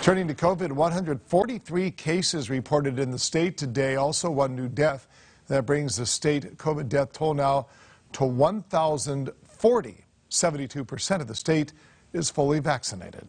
Turning to COVID, 143 cases reported in the state today, also one new death. That brings the state COVID death toll now to 1,040. 72% of the state is fully vaccinated.